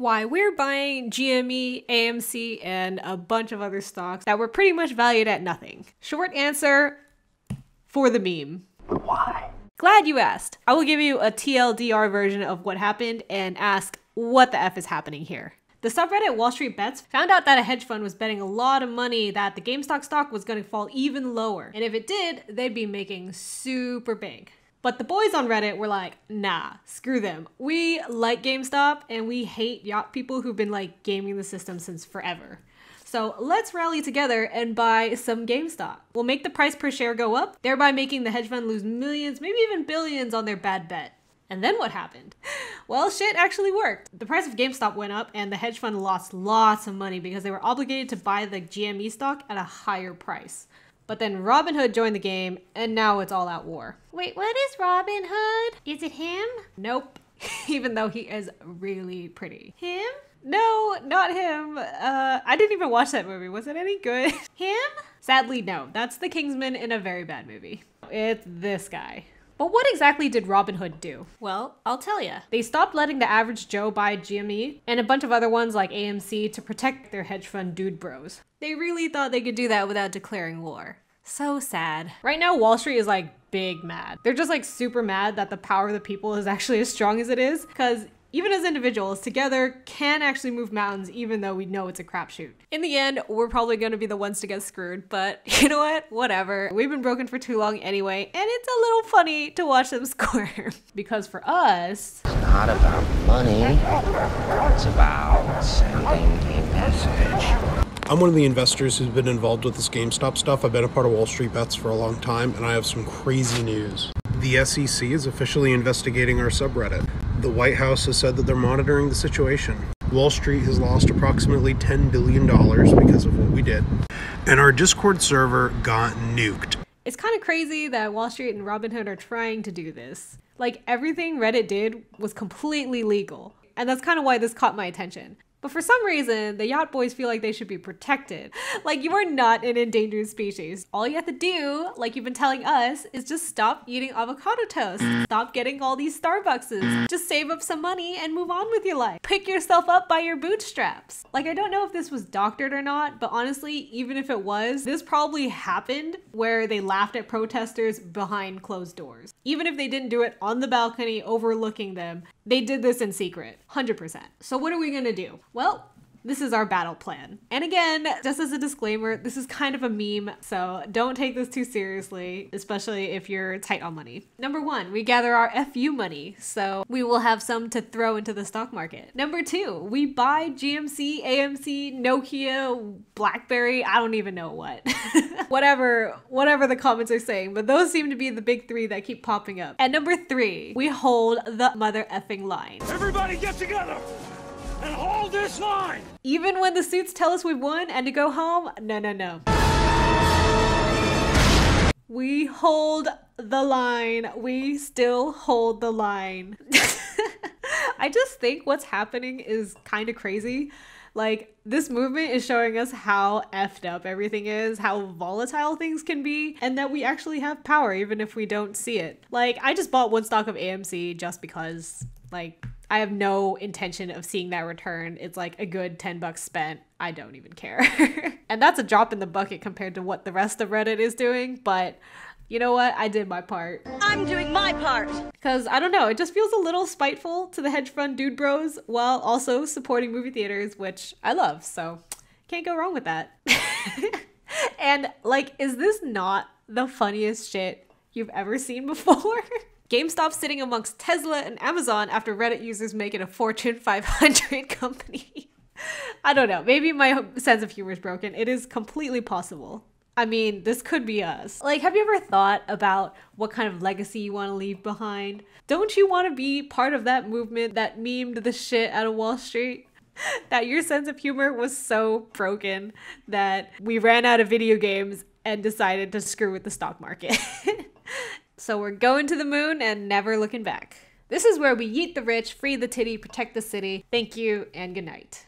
why we're buying GME, AMC, and a bunch of other stocks that were pretty much valued at nothing. Short answer, for the meme. Why? Glad you asked. I will give you a TLDR version of what happened and ask what the F is happening here. The subreddit Wall Street Bets found out that a hedge fund was betting a lot of money that the GameStop stock was going to fall even lower. And if it did, they'd be making super big. But the boys on Reddit were like, nah, screw them. We like GameStop and we hate yacht people who've been like gaming the system since forever. So let's rally together and buy some GameStop. We'll make the price per share go up, thereby making the hedge fund lose millions, maybe even billions on their bad bet. And then what happened? Well, shit actually worked. The price of GameStop went up and the hedge fund lost lots of money because they were obligated to buy the GME stock at a higher price. But then Robinhood joined the game and now it's all out war. Wait, what is Robinhood? Is it him? Nope, even though he is really pretty. Him? No, not him. I didn't even watch that movie. Was it any good? Him? Sadly, no. That's the Kingsman in a very bad movie. It's this guy. But what exactly did Robinhood do? Well, I'll tell ya. They stopped letting the average Joe buy GME and a bunch of other ones like AMC to protect their hedge fund dude bros. They really thought they could do that without declaring war. So sad. Right now, Wall Street is like big mad. They're just like super mad that the power of the people is actually as strong as it is, because even as individuals, together can actually move mountains, even though we know it's a crapshoot. In the end, we're probably gonna be the ones to get screwed, but you know what? Whatever. We've been broken for too long anyway, and it's a little funny to watch them squirm. Because for us, it's not about money, it's about sending a message. I'm one of the investors who's been involved with this GameStop stuff. I've been a part of Wall Street Bets for a long time, and I have some crazy news. The SEC is officially investigating our subreddit. The White House has said that they're monitoring the situation. Wall Street has lost approximately $10 billion because of what we did. And our Discord server got nuked. It's kind of crazy that Wall Street and Robinhood are trying to do this. Like, everything Reddit did was completely legal. And that's kind of why this caught my attention. But for some reason, the yacht boys feel like they should be protected. Like, you are not an endangered species. All you have to do, like you've been telling us, is just stop eating avocado toast. Stop getting all these Starbuckses. Just save up some money and move on with your life. Pick yourself up by your bootstraps. Like, I don't know if this was doctored or not, but honestly, even if it was, this probably happened where they laughed at protesters behind closed doors. Even if they didn't do it on the balcony overlooking them, they did this in secret, 100%. So what are we gonna do? Well, this is our battle plan. And again, just as a disclaimer, this is kind of a meme, so don't take this too seriously, especially if you're tight on money. Number one, we gather our FU money, so we will have some to throw into the stock market. Number two, we buy GMC, AMC, Nokia, BlackBerry, I don't even know what. Whatever the comments are saying, but those seem to be the big three that keep popping up. And number three, we hold the mother effing line. Everybody get together! And hold this line! Even when the suits tell us we've won and to go home, no, no, no. We hold the line. We still hold the line. I just think what's happening is kind of crazy. Like, this movement is showing us how effed up everything is, how volatile things can be, and that we actually have power even if we don't see it. Like, I just bought one stock of AMC just because, like, I have no intention of seeing that return. It's like a good 10 bucks spent. I don't even care. And that's a drop in the bucket compared to what the rest of Reddit is doing, but you know what? I did my part. I'm doing my part. Because I don't know, it just feels a little spiteful to the hedge fund dude bros while also supporting movie theaters, which I love, so can't go wrong with that. And like, is this not the funniest shit you've ever seen before? GameStop sitting amongst Tesla and Amazon after Reddit users make it a Fortune 500 company. I don't know, maybe my sense of humor is broken. It is completely possible. I mean, this could be us. Like, have you ever thought about what kind of legacy you want to leave behind? Don't you want to be part of that movement that memed the shit out of Wall Street? That your sense of humor was so broken that we ran out of video games and decided to screw with the stock market. So we're going to the moon and never looking back. This is where we yeet the rich, free the titty, protect the city. Thank you and good night.